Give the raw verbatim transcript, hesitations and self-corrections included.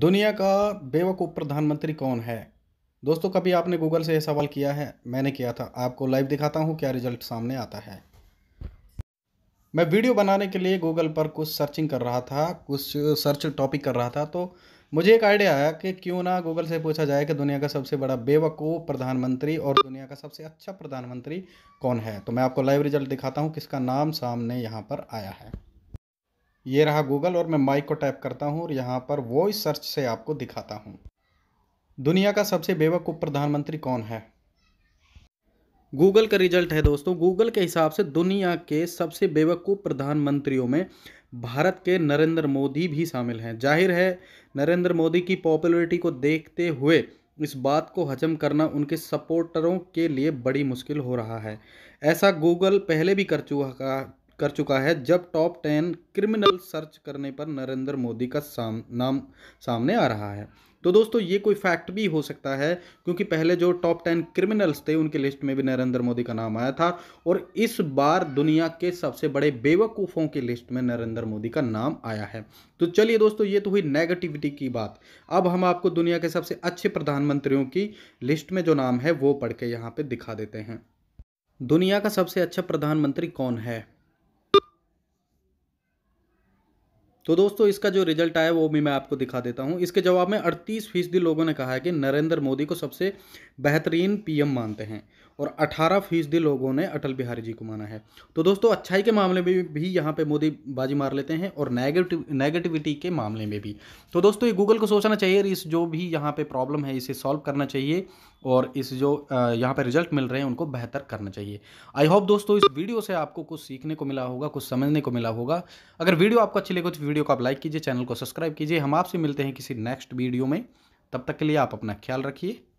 दुनिया का बेवकूफ़ प्रधानमंत्री कौन है? दोस्तों, कभी आपने गूगल से यह सवाल किया है? मैंने किया था। आपको लाइव दिखाता हूं क्या रिजल्ट सामने आता है। मैं वीडियो बनाने के लिए गूगल पर कुछ सर्चिंग कर रहा था, कुछ सर्च टॉपिक कर रहा था, तो मुझे एक आइडिया आया कि क्यों ना गूगल से पूछा जाए कि दुनिया का सबसे बड़ा बेवकूफ़ प्रधानमंत्री और दुनिया का सबसे अच्छा प्रधानमंत्री कौन है। तो मैं आपको लाइव रिजल्ट दिखाता हूँ किसका नाम सामने यहाँ पर आया है। ये रहा गूगल और मैं माइक को टैप करता हूँ और यहाँ पर वॉइस सर्च से आपको दिखाता हूँ दुनिया का सबसे बेवकूफ़ प्रधानमंत्री कौन है। गूगल का रिजल्ट है दोस्तों। गूगल के हिसाब से दुनिया के सबसे बेवकूफ़ प्रधानमंत्रियों में भारत के नरेंद्र मोदी भी शामिल हैं। जाहिर है नरेंद्र मोदी की पॉपुलैरिटी को देखते हुए इस बात को हजम करना उनके सपोर्टरों के लिए बड़ी मुश्किल हो रहा है। ऐसा गूगल पहले भी कर चुका कर चुका है जब टॉप टेन क्रिमिनल सर्च करने पर नरेंद्र मोदी का साम, नाम सामने आ रहा है। तो दोस्तों ये कोई फैक्ट भी हो सकता है, क्योंकि पहले जो टॉप टेन क्रिमिनल्स थे उनकी लिस्ट में भी नरेंद्र मोदी का नाम आया था और इस बार दुनिया के सबसे बड़े बेवकूफ़ों की लिस्ट में नरेंद्र मोदी का नाम आया है। तो चलिए दोस्तों, ये तो हुई नेगेटिविटी की बात। अब हम आपको दुनिया के सबसे अच्छे प्रधानमंत्रियों की लिस्ट में जो नाम है वो पढ़ के यहाँ पर दिखा देते हैं। दुनिया का सबसे अच्छा प्रधानमंत्री कौन है? तो दोस्तों इसका जो रिजल्ट आया वो भी मैं आपको दिखा देता हूँ। इसके जवाब में अड़तीस फीसदी लोगों ने कहा है कि नरेंद्र मोदी को सबसे बेहतरीन पीएम मानते हैं और अठारह फीसदी लोगों ने अटल बिहारी जी को माना है। तो दोस्तों अच्छाई के मामले में भी, भी यहाँ पे मोदी बाजी मार लेते हैं और नेगेटिव नेगेटिविटी के मामले में भी। तो दोस्तों ये गूगल को सोचना चाहिए, इस जो भी यहाँ पर प्रॉब्लम है इसे सॉल्व करना चाहिए और इस जो यहाँ पर रिजल्ट मिल रहे हैं उनको बेहतर करना चाहिए। आई होप दोस्तों इस वीडियो से आपको कुछ सीखने को मिला होगा, कुछ समझने को मिला होगा। अगर वीडियो आपको अच्छी लगे तो वीडियो को आप लाइक कीजिए, चैनल को सब्सक्राइब कीजिए। हम आपसे मिलते हैं किसी नेक्स्ट वीडियो में। तब तक के लिए आप अपना ख्याल रखिए।